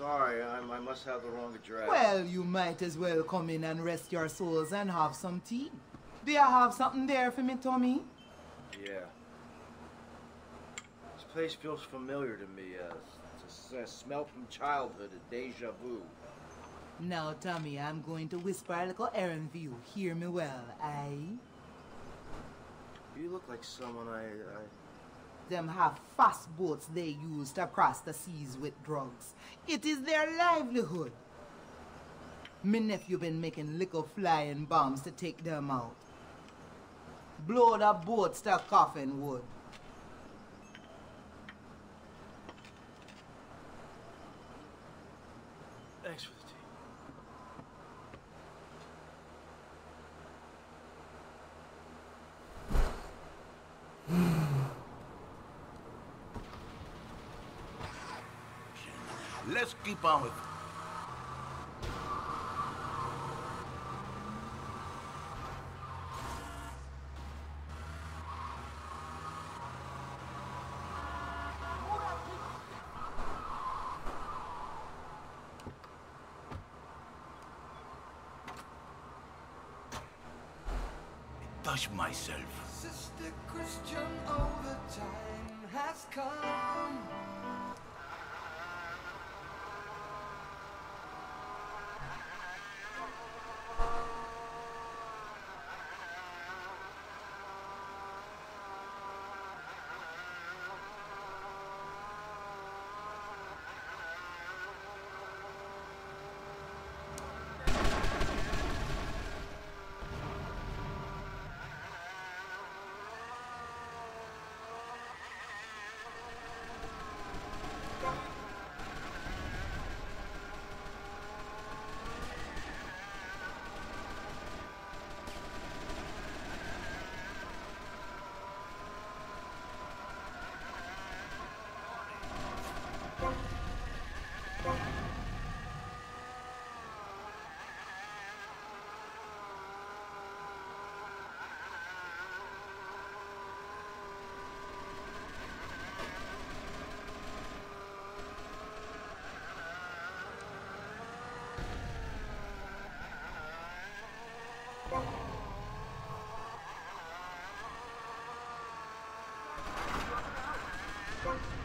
sorry, I must have the wrong address. Well, you might as well come in and rest your souls and have some tea. Do you have something there for me, Tommy? Yeah. This place feels familiar to me. It's a smell from childhood, a deja vu. Now, Tommy, I'm going to whisper a little errand for you. Hear me well, aye? You look like someone I... Them have fast boats they use to cross the seas with drugs. It is their livelihood. My nephew been making little flying bombs to take them out. Blow the boats to coffin wood. Thanks for the tea. Let's keep on with it. I touch myself. Sister Christian, all the time has come. Come on.